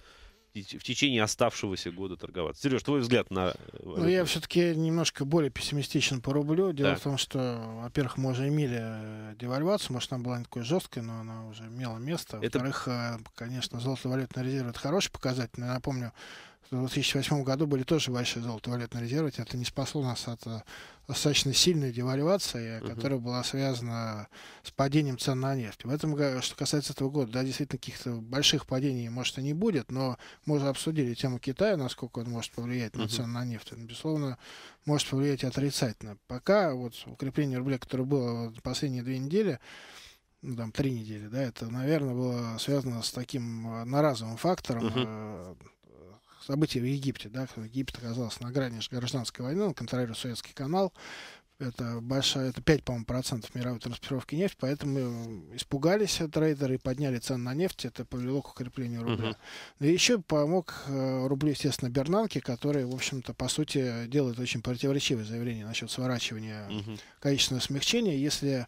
в течение оставшегося года торговаться. Сереж, твой взгляд на... Ну, я все-таки немножко более пессимистичен по рублю. Дело в том, что, во-первых, мы уже имели девальвацию, может, она была не такой жесткой, но она уже имела место. Во-вторых, конечно, золотовалютные резервы — это хороший показатель. Но я напомню, в 2008 году были тоже большие золотовалютные резервы. Это не спасло нас от достаточно сильной девальвации, которая была связана с падением цен на нефть. В этом, что касается этого года, да, действительно, каких-то больших падений, может, и не будет, но мы уже обсудили тему Китая, насколько он может повлиять на цены на нефть. Он, безусловно, может повлиять отрицательно. Пока вот укрепление рубля, которое было последние 2 недели, ну, там 3 недели, да, это, наверное, было связано с таким одноразовым фактором, события в Египте, да, Египет оказался на грани гражданской войны, он контролирует Суэцкий канал, это большая, это 5, по-моему, процентов мировой транспортировки нефти, поэтому испугались трейдеры и подняли цены на нефть, это повело к укреплению рубля. Но еще помог рублю, естественно, Бернанке, который, в общем-то, по сути, делает очень противоречивые заявления насчет сворачивания количественного смягчения. Если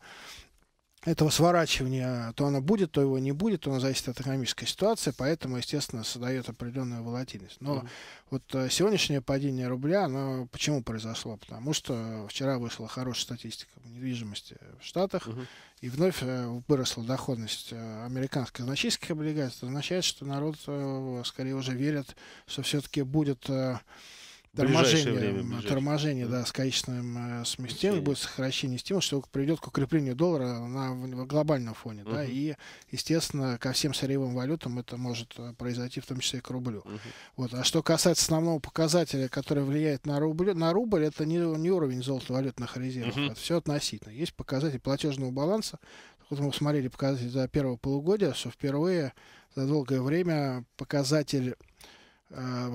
этого сворачивания, то оно будет, то его не будет, то оно зависит от экономической ситуации, поэтому, естественно, создает определенную волатильность. Но вот сегодняшнее падение рубля, оно почему произошло? Потому что вчера вышла хорошая статистика по недвижимости в Штатах, и вновь выросла доходность американских казначейских облигаций. Это означает, что народ скорее уже верит, что все-таки будет... Торможение, да, с количественным смягчением, будет сокращение стимула, что приведет к укреплению доллара в глобальном фоне. Да, и, естественно, ко всем сырьевым валютам это может произойти, в том числе и к рублю. Вот. А что касается основного показателя, который влияет на рубль, это не уровень золотовалютных резервов, это все относительно. Есть показатель платежного баланса. Вот мы смотрели показатель за первое полугодие, что впервые за долгое время показатель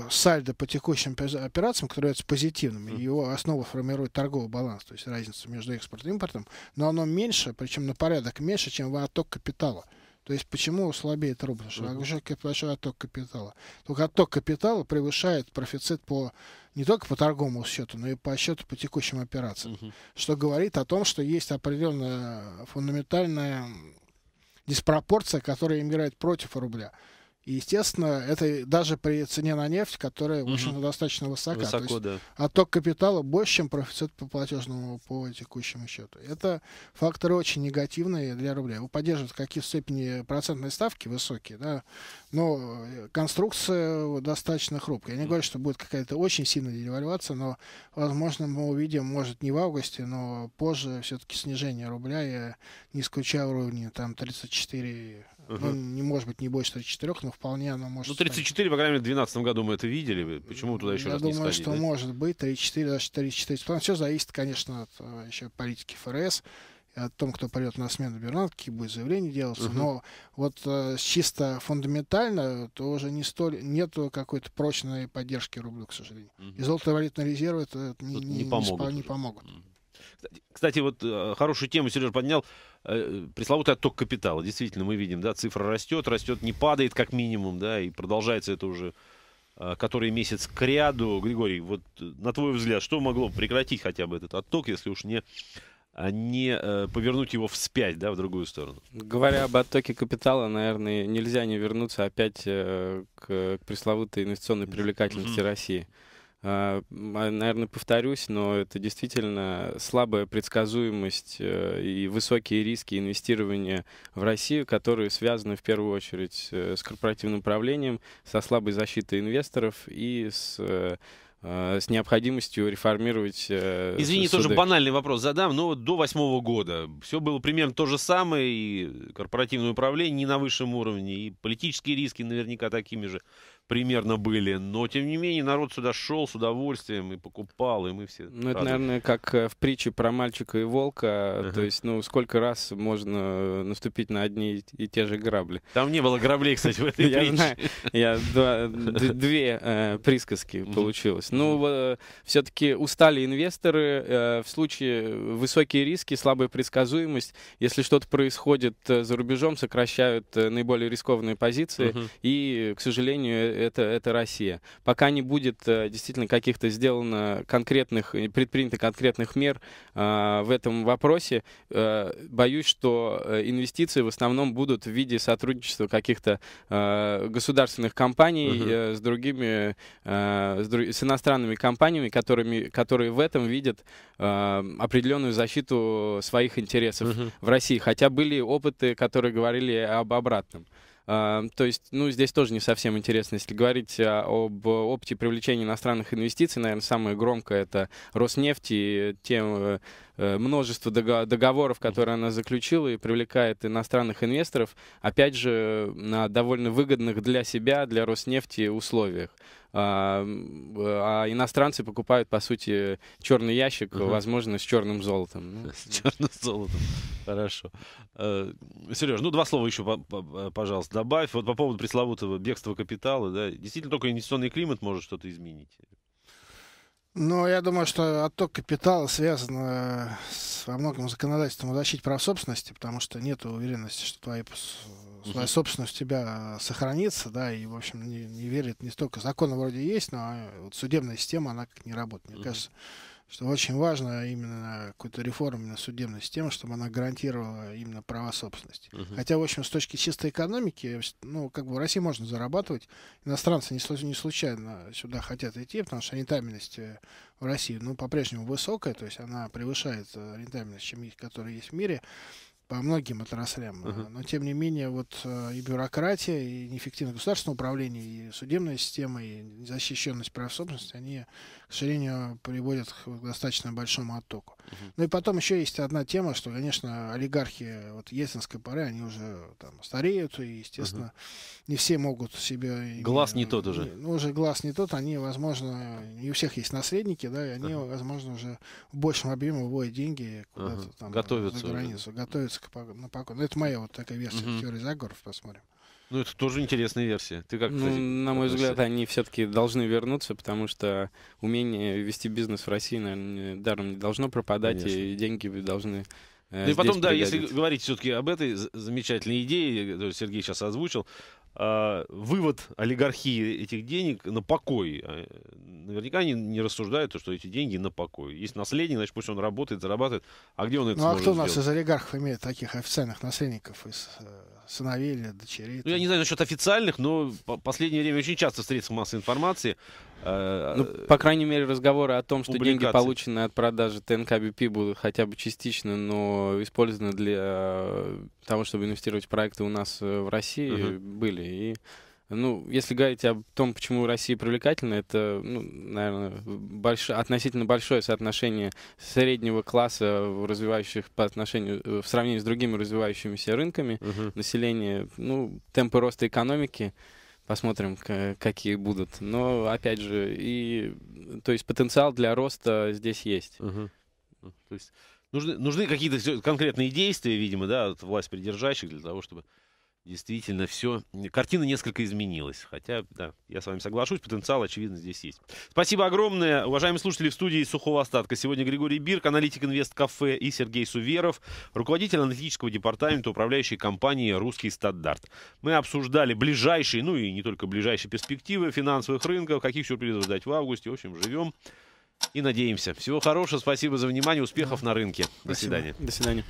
сальдо по текущим операциям, который является позитивным, его основу формирует торговый баланс, то есть разница между экспортом и импортом, но оно меньше, причем на порядок меньше, чем отток капитала. То есть почему слабеет рубль? Потому что отток капитала. Только отток капитала превышает профицит по, не только по торговому счету, но и по счету по текущим операциям, что говорит о том, что есть определенная фундаментальная диспропорция, которая играет против рубля. И, естественно, это даже при цене на нефть, которая, в общем-то, достаточно высока. То есть отток капитала больше, чем профицит по платежному, по текущему счету. Это факторы очень негативные для рубля. Его поддерживают какие-то степени процентные ставки высокие, да, но конструкция достаточно хрупкая. Я не говорю, что будет какая-то очень сильная девальвация, но, возможно, мы увидим, может, не в августе, но позже все-таки снижение рубля. Я не исключаю уровни там 34, ну, не может быть, не больше 34, но вполне оно может... Ну, 34, по крайней мере, в 2012 году мы это видели. Почему туда еще раз не сходили? Я думаю, что может быть 34, даже 44. Все зависит, конечно, от еще политики ФРС, о том, кто придет на смену Бернанке, какие будут заявления делаться. Но вот чисто фундаментально то уже не столь, нету какой-то прочной поддержки рублю, к сожалению. И золотовалютные резервы это не помогут. Кстати, вот хорошую тему Сережа поднял, пресловутый отток капитала. Действительно, мы видим, да, цифра растет, не падает как минимум, да, и продолжается это уже который месяц к ряду. Григорий, вот на твой взгляд, что могло прекратить хотя бы этот отток, если уж не повернуть его вспять, да, в другую сторону? Говоря об оттоке капитала, наверное, нельзя не вернуться опять к пресловутой инвестиционной привлекательности России. Наверное, повторюсь, но это действительно слабая предсказуемость и высокие риски инвестирования в Россию, которые связаны в первую очередь с корпоративным управлением, со слабой защитой инвесторов и с необходимостью реформировать Извини, суды. Тоже банальный вопрос задам, но вот до 2008 года все было примерно то же самое, и корпоративное управление не на высшем уровне, и политические риски наверняка такими же примерно были, но тем не менее народ сюда шел с удовольствием и покупал, и мы все... Ну, это, наверное, как в притче про мальчика и волка, то есть, ну, сколько раз можно наступить на одни и те же грабли. Там не было граблей, кстати, в этой притче. Я знаю, я 2 присказки получилось. Ну, все-таки устали инвесторы, в случае высокие риски, слабая предсказуемость, если что-то происходит за рубежом, сокращают наиболее рискованные позиции, и, к сожалению, это Россия. Пока не будет действительно каких-то сделано конкретных, предпринято конкретных мер в этом вопросе, боюсь, что инвестиции в основном будут в виде сотрудничества каких-то государственных компаний с другими, с иностранными компаниями, которые в этом видят определенную защиту своих интересов в России. Хотя были опыты, которые говорили об обратном. То есть, ну, здесь тоже не совсем интересно. Если говорить об опыте привлечения иностранных инвестиций, наверное, самое громкое — это Роснефть и те множество договоров, которые она заключила и привлекает иностранных инвесторов, опять же, на довольно выгодных для себя, для Роснефти условиях. А иностранцы покупают, по сути, черный ящик, возможно, с черным золотом. С черным золотом. Хорошо. Сереж, ну, два слова еще, пожалуйста, добавь. Вот по поводу пресловутого бегства капитала. Да, действительно, только инвестиционный климат может что-то изменить. Ну, я думаю, что отток капитала связан во многом законодательством о защите прав собственности, потому что нет уверенности, что своя собственность у тебя сохранится, да, и, в общем, не верит не столько. Законы вроде есть, но вот судебная система, она как не работает. Мне кажется, что очень важно именно какую-то реформу на судебную систему, чтобы она гарантировала именно права собственности. Хотя, в общем, с точки чистой экономики, ну, как бы в России можно зарабатывать. Иностранцы не случайно сюда хотят идти, потому что рентабельность в России, ну, по-прежнему высокая, то есть она превышает рентабельность, чем, которая есть в мире, по многим отраслям. Но, тем не менее, вот и бюрократия, и неэффективное государственное управление, и судебная система, и незащищенность прав собственности, они, к сожалению, приводят к достаточно большому оттоку. Ну и потом еще есть одна тема, что, конечно, олигархи вот ельцинской поры, они уже там стареют, и, естественно, не все могут себе... Глаз не тот уже. Ну, уже глаз не тот, они, возможно, не у всех есть наследники, да, и они, возможно, уже в большем объеме выводят деньги куда-то там готовятся за границу, готовятся на покон. Ну, это моя вот такая версия теории заговоров, посмотрим. Ну, это тоже интересная версия. Ты как, кстати, на мой взгляд, они все-таки должны вернуться, потому что умение вести бизнес в России, наверное, даром не должно пропадать, и деньги должны... Да и потом, да, если говорить все-таки об этой замечательной идее, которую Сергей сейчас озвучил, вывод олигархии этих денег на покой. Наверняка они не рассуждают, что эти деньги на покой. Есть наследник, значит, пусть он работает, зарабатывает. А где он это сможет сделать? Ну, а кто у нас из олигархов имеет таких официальных наследников, из сыновей или дочерей? Ну, я не знаю насчет официальных, но в последнее время очень часто встретится масса информации. Ну, по крайней мере, разговоры о том, что деньги, полученные от продажи ТНК-БП, будут хотя бы частично, но использованы для того, чтобы инвестировать в проекты у нас в России, были. И, ну, если говорить о том, почему Россия привлекательна, это, ну, наверное, относительно большое соотношение среднего класса в развивающих по отношению в сравнении с другими развивающимися рынками, население, ну, темпы роста экономики. Посмотрим, какие будут. Но, опять же, и, то есть потенциал для роста здесь есть. То есть нужны какие-то конкретные действия, видимо, да, от власть придержащих, для того, чтобы действительно все... Картина несколько изменилась. Хотя, да, я с вами соглашусь, потенциал, очевидно, здесь есть. Спасибо огромное. Уважаемые слушатели, в студии сухого остатка сегодня Григорий Бирг, аналитик Инвесткафе, и Сергей Суверов, руководитель аналитического департамента управляющей компании «Русский стандарт». Мы обсуждали ближайшие, ну и не только ближайшие перспективы финансовых рынков, каких сюрпризов ждать в августе. В общем, живем и надеемся. Всего хорошего, спасибо за внимание, успехов на рынке. Спасибо. До свидания. До свидания.